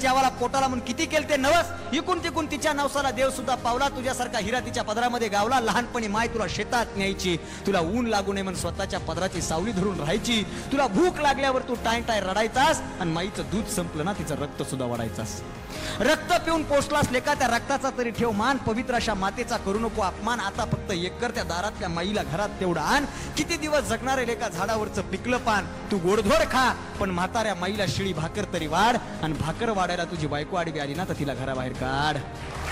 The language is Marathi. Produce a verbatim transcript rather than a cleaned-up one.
ज्यावाला पोटाला म्हणून किती केलते नवस, इकून तिकून तिच्या नवसाला देव सुद्धा पावला. तुझ्यासारखा हिरा तिच्या पदरामध्ये गावला. लहानपणी माय तुला शेतात न्यायची, तुला ऊन लागू नये म्हणून स्वतःच्या पदराची सावली धरून राहायची. तुला भूक लागल्यावर तू टाय टाय रडायचास आणि माईचं दूध संपलं ना तिचं रक्त सुद्धा वाढायचास. रक्त पिऊन पोचलास लेका, त्या रक्ताचा तरी ठेव मान. पवित्र अशा मातेचा करू नको अपमान. आता फक्त एककर त्या दारातल्या माईला घरात तेवढा आण. किती दिवस जगणारे लेका, झाडावरचं पिकलं पान तू गोडधोड खा, पण म्हाताऱ्या माईला शिळी भाकर तरी वाढ. आणि भाकर वाढायला तुझी बायको आडवी आली ना तर तिला घराबाहेर काढ.